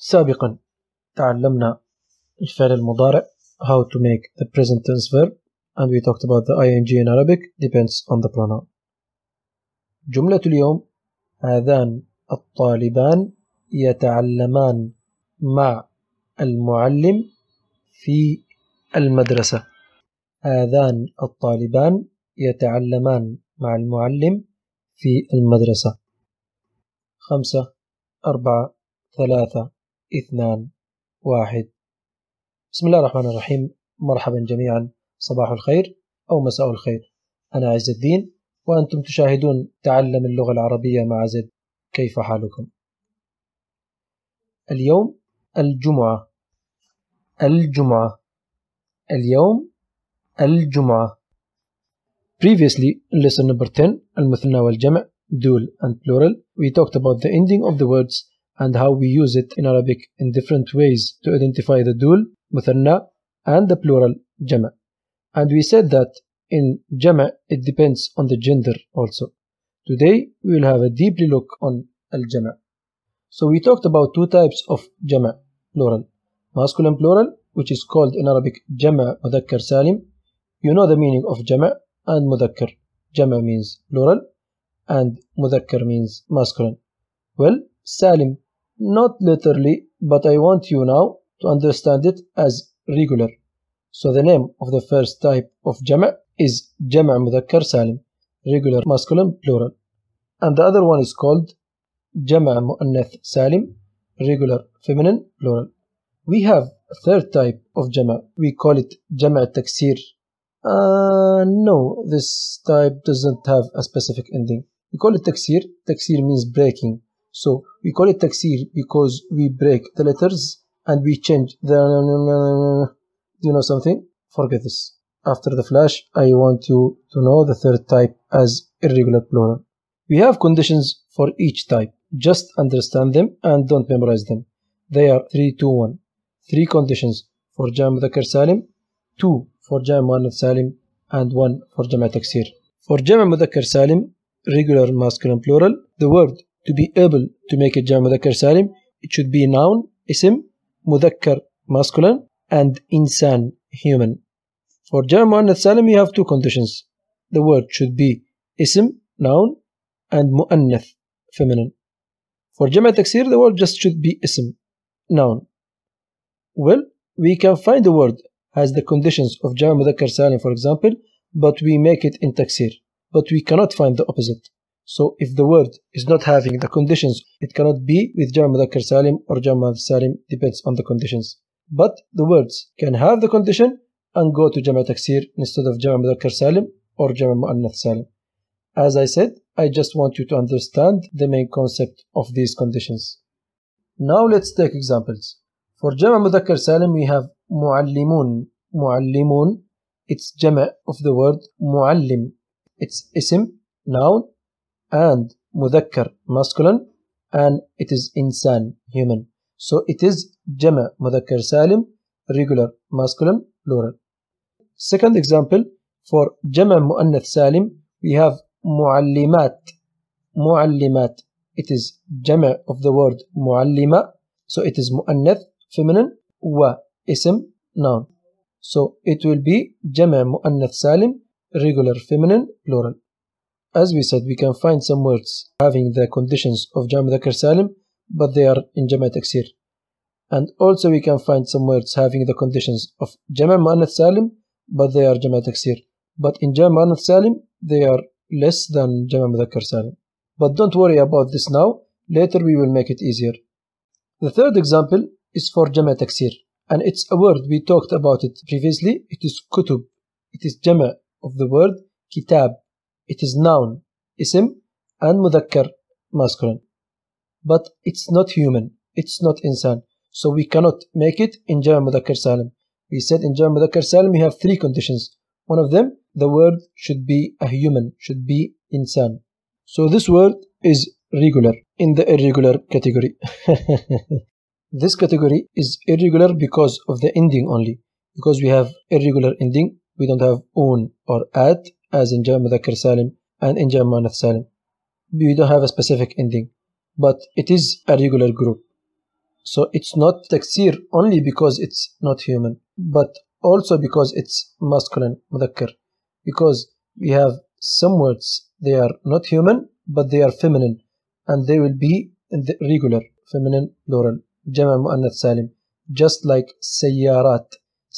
سابقا تعلمنا الفعل المضارع how to make the present tense verb and we talked about the ing in Arabic depends on the pronoun. جملة اليوم هذان الطالبان يتعلمان مع المعلم في المدرسة. هذان الطالبان يتعلمان مع المعلم في المدرسة. 5 4 3 2 1. بسم الله الرحمن الرحيم. مرحبا جميعا، صباح الخير أو مساء الخير، أنا عز الدين وأنتم تشاهدون تعلم اللغة العربية مع زد. كيف حالكم؟ اليوم الجمعة. الجمعة. اليوم الجمعة. Previously in lesson number 10 المثنى والجمع dual and plural we talked about the ending of the words and how we use it in Arabic in different ways to identify the dual مثنى and the plural جمع. And we said that in جمع it depends on the gender also. Today we will have a deeply look on al-jama'. So we talked about two types of jama', plural. Masculine plural, which is called in Arabic Jam' Mudhakkar Salim. You know the meaning of jama' and mudhakkar. Jama' means plural and mudhakkar means masculine. Well, Salim, not literally, but I want you now to understand it as regular. So the name of the first type of jama' is Jam' Mudhakkar Salim, regular masculine plural. And the other one is called Jam' Mu'annath Salim, regular feminine plural. We have a third type of Jam'. We call it Jam' Taksir. No, this type doesn't have a specific ending. We call it Taksir. Taksir means breaking. So we call it Taksir because we break the letters and we change the... Do you know something? Forget this. After the flash, I want you to know the third type as irregular plural. We have conditions for each type. Just understand them and don't memorize them. They are 3, 2, 1. 3 conditions for Jam' Mudhakkar Salim, 2 for Jam' Mu'annath Salim, and 1 for Jam' Taksir. For Jam' Mudhakkar Salim, regular masculine plural, the word to be able to make a Jam' Mudhakkar Salim, it should be noun, ism, mudhakkar, masculine, and insan, human. For Jam' Mu'annath Salim, you have 2 conditions. The word should be ism, noun, and mu'annath, feminine. For Jam' Taksir, the word just should be ism, noun. Well, we can find the word as the conditions of Jam' Mudhakkar Salim, for example, but we make it in Taksir. But we cannot find the opposite. So if the word is not having the conditions, it cannot be with Jam' Mudhakkar Salim or Jam' Mu'annath Salim, depends on the conditions. But the words can have the condition and go to Jam' Taksir instead of Jam' Mudhakkar Salim or Jam' Mu'annath Salim. As I said, I just want you to understand the main concept of these conditions. Now let's take examples. For Jam' Mudhakkar Salim, we have Mu'allimun. Mu'allimun, it's Jam' of the word Mu'allim. It's ism, noun, and Mudhakkar, masculine, and it is insan, human. So it is Jam' Mudhakkar Salim, regular, masculine, plural. Second example, for Jam' Mu'annath Salim, we have Mu'allimat. Mu'allimat. It is Jam' of the word Muallima. So it is Mu'annath, feminine, wa, ism, noun. So it will be Jam' Mu'annath Salim, regular, feminine, plural. As we said, we can find some words having the conditions of Jam' Mudhakkar Salim, but they are in Jam' Taksir. And also we can find some words having the conditions of Jam' Mu'annath Salim, but they are Jam' Taksir. But in Jam' Mu'annath Salim, they are less than Jam' Mudhakkar Salim. But don't worry about this now. Later we will make it easier. The third example is for Jam' Taksir. And it's a word, we talked about it previously. It is kutub. It is Jam' of the word kitab. It is noun, ism, and mudhakkar, masculine. But it's not human. It's not insan. So we cannot make it in Jam' Mudhakkar Salim. We said in Jam' Mudhakkar Salim we have 3 conditions. One of them, the word should be a human, should be insan. So this word is regular in the irregular category. This category is irregular because of the ending only. Because we have irregular ending, we don't have un or at as in Jam' Mudhakkar Salim and in Jam' Mu'annath Salim. We don't have a specific ending, but it is a regular group. So it's not taksir only because it's not human, but also because it's masculine mudhakkar, because we have some words they are not human but they are feminine, and they will be in the regular feminine plural, Jam' Mu'annath Salim, just like Sayarat.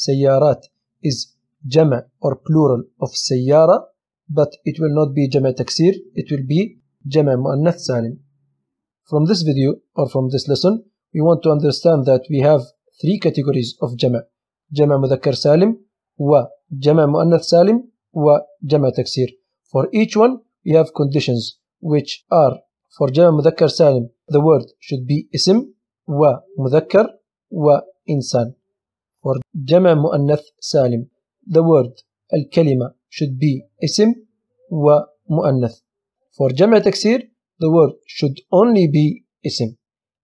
Sayarat is Jam' or plural of Sayara, but it will not be Jam' Taksir, it will be Jam' Mu'annath Salim. From this video or from this lesson, we want to understand that we have three categories of Jam': Jam' Mudhakkar Salim, wa Jam' Mu'annath Salim, wa Jam' Taksir. For each one, we have conditions, which are for Jam' Mudhakkar Salim, the word should be ism, wa mudhakkar, wa insan. For Jam' Mu'annath Salim, the word al-kalima should be ism wa mu'annath. For Jam' Taksir, the word should only be ism.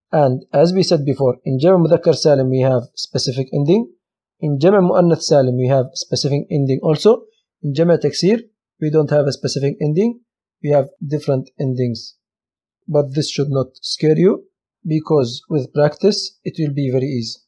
And as we said before, in Jam' Mudhakkar Salim we have specific ending. In Jam' Mu'annath Salim we have specific ending also. In Jam' Taksir we don't have a specific ending. We have different endings. But this should not scare you, because with practice it will be very easy.